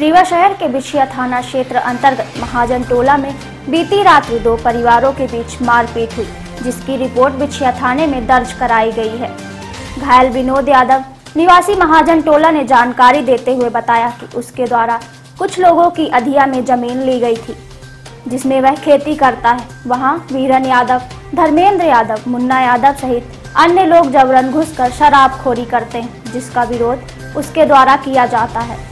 रीवा शहर के बिछिया थाना क्षेत्र अंतर्गत महाजन टोला में बीती रात दो परिवारों के बीच मारपीट हुई, जिसकी रिपोर्ट बिछिया थाने में दर्ज कराई गई है। घायल विनोद यादव निवासी महाजन टोला ने जानकारी देते हुए बताया कि उसके द्वारा कुछ लोगों की अधिया में जमीन ली गई थी, जिसमें वह खेती करता है। वहां वीरन यादव, धर्मेंद्र यादव, मुन्ना यादव सहित अन्य लोग जबरन घुसकर शराबखोरी करते हैं, जिसका विरोध उसके द्वारा किया जाता है।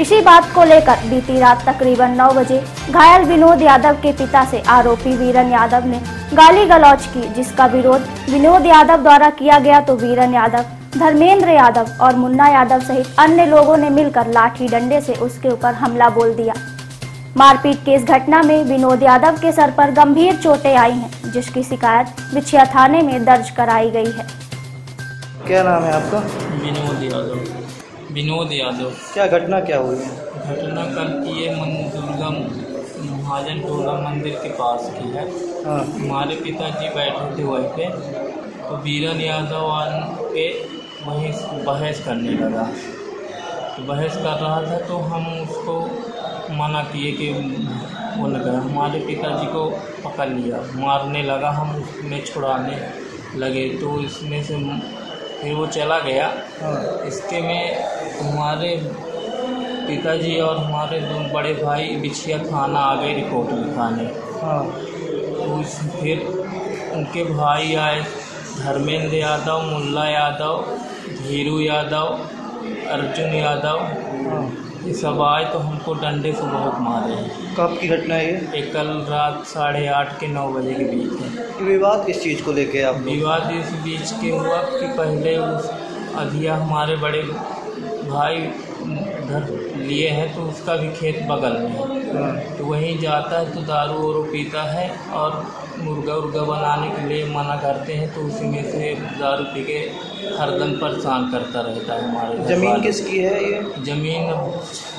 इसी बात को लेकर बीती रात तकरीबन 9 बजे घायल विनोद यादव के पिता से आरोपी वीरन यादव ने गाली गलौज की, जिसका विरोध विनोद यादव द्वारा किया गया तो वीरन यादव, धर्मेंद्र यादव और मुन्ना यादव सहित अन्य लोगों ने मिलकर लाठी डंडे से उसके ऊपर हमला बोल दिया। मारपीट की इस घटना में विनोद यादव के सर पर गंभीर चोटें आई हैं, जिसकी शिकायत बिछिया थाने में दर्ज कराई गई है। क्या नाम है आपका? विनोद यादव। क्या घटना क्या हुई? घटना कल की ये दुर्गा महाजन टोला मंदिर के पास की है। हमारे पिताजी बैठे थे वहीं पे, तो वीरन यादव आन के वहीं बहस करने लगा। तो बहस कर रहा था तो हम उसको मना किए कि वो लगा, हमारे पिताजी को पकड़ लिया, मारने लगा, हम उसमें छुड़ाने लगे तो इसमें से फिर वो चला गया। इसके में हमारे पिताजी और हमारे दो बड़े भाई बिछिया थाना आ गए रिपोर्ट लिखाने। तो फिर उनके भाई आए धर्मेंद्र यादव, मुल्ला यादव, धीरू यादव, अर्जुन यादव, ये सब आए तो हमको डंडे से बहुत मारे। कब की घटना है ये? कल रात 8:30 से 9 बजे के बीच है। विवाद किस चीज़ को लेके? आप विवाद इस बीच के हुआ कि पहले उस अधिया हमारे बड़े भाई घर लिए हैं तो उसका भी खेत बगल में है, तो वहीं जाता है तो दारू वारू पीता है और मुर्गा उर्गा बनाने के लिए मना करते हैं तो उसी में से दारू पी के हरदम परेशान करता रहता है। हमारे ज़मीन किसकी है ये? ज़मीन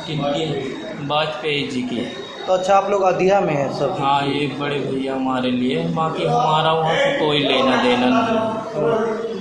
किनकी? वाजपेयी जी की। तो अच्छा आप लोग अधिया में हैं सब? हाँ, ये बड़े भैया हमारे लिए, बाकी हमारा वहाँ से कोई लेना देना नहीं।